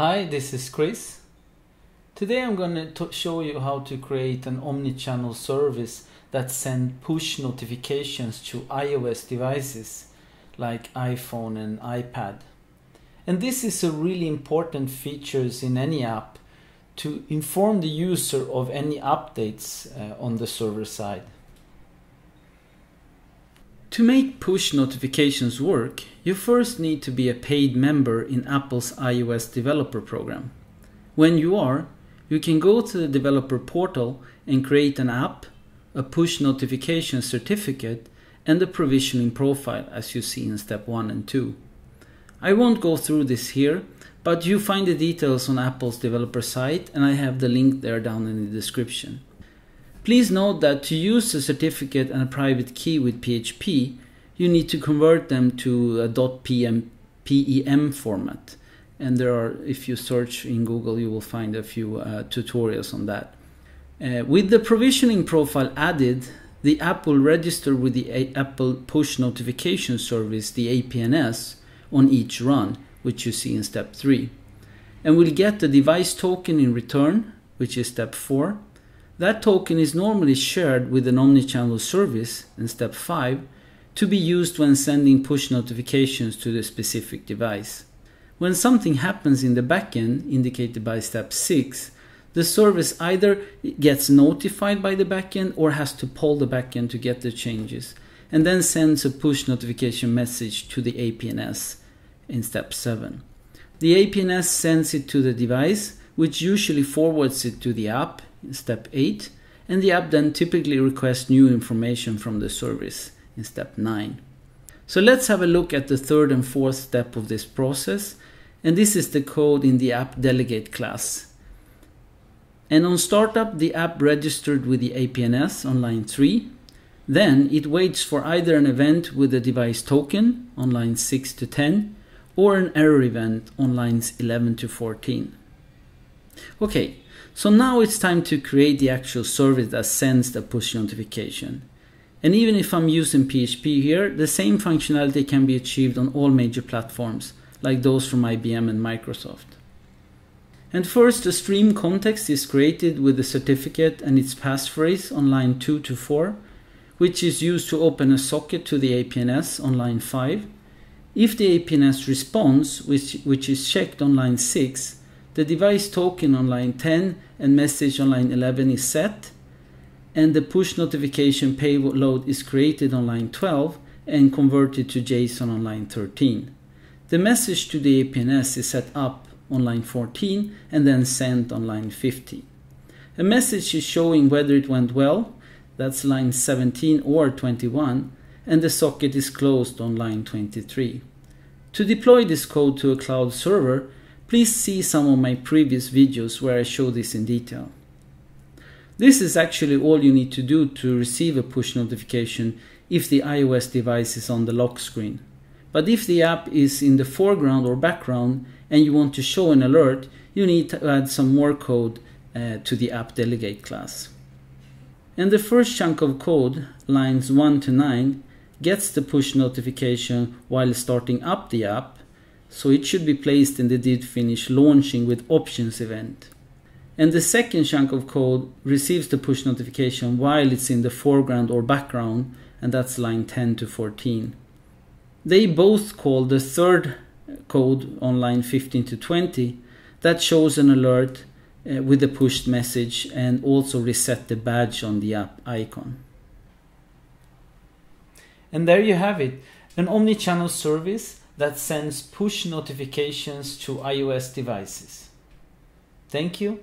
Hi, this is Chris. Today I'm going to show you how to create an omnichannel service that sends push notifications to iOS devices like iPhone and iPad. And this is a really important feature in any app to inform the user of any updates on the server side. To make push notifications work, you first need to be a paid member in Apple's iOS developer program. When you are, you can go to the developer portal and create an app, a push notification certificate, and a provisioning profile as you see in step 1 and 2. I won't go through this here, but you find the details on Apple's developer site and I have the link there down in the description. Please note that to use a certificate and a private key with PHP, you need to convert them to a .pem format. And there are, if you search in Google, you will find a few tutorials on that. With the provisioning profile added, the app will register with the Apple Push Notification Service, the APNS, on each run, which you see in step 3. And we'll get the device token in return, which is step 4. That token is normally shared with an omnichannel service in step 5 to be used when sending push notifications to the specific device. When something happens in the backend, indicated by step 6, the service either gets notified by the backend or has to poll the backend to get the changes, and then sends a push notification message to the APNS in step 7. The APNS sends it to the device, which usually forwards it to the app in step 8, and the app then typically requests new information from the service in step 9. So let's have a look at the third and fourth step of this process, and this is the code in the AppDelegate class. And on startup, the app registered with the APNS on line 3. Then it waits for either an event with a device token on lines 6 to 10 or an error event on lines 11 to 14. Okay. So now it's time to create the actual service that sends the push notification. And even if I'm using PHP here, the same functionality can be achieved on all major platforms, like those from IBM and Microsoft. And first, the stream context is created with the certificate and its passphrase on line 2 to 4, which is used to open a socket to the APNS on line 5. If the APNS responds, which is checked on line 6, the device token on line 10 and message on line 11 is set, and the push notification payload is created on line 12 and converted to JSON on line 13. The message to the APNS is set up on line 14 and then sent on line 15. A message is showing whether it went well, that's line 17 or 21, and the socket is closed on line 23. To deploy this code to a cloud server, please see some of my previous videos where I show this in detail. This is actually all you need to do to receive a push notification if the iOS device is on the lock screen. But if the app is in the foreground or background and you want to show an alert, you need to add some more code to the AppDelegate class. And the first chunk of code, lines 1 to 9, gets the push notification while starting up the app, so it should be placed in the did finish launching with options event. And the second chunk of code receives the push notification while it's in the foreground or background, and that's line 10 to 14. They both call the third code on line 15 to 20 that shows an alert with a pushed message and also reset the badge on the app icon. And there you have it, an omnichannel service that sends push notifications to iOS devices. Thank you.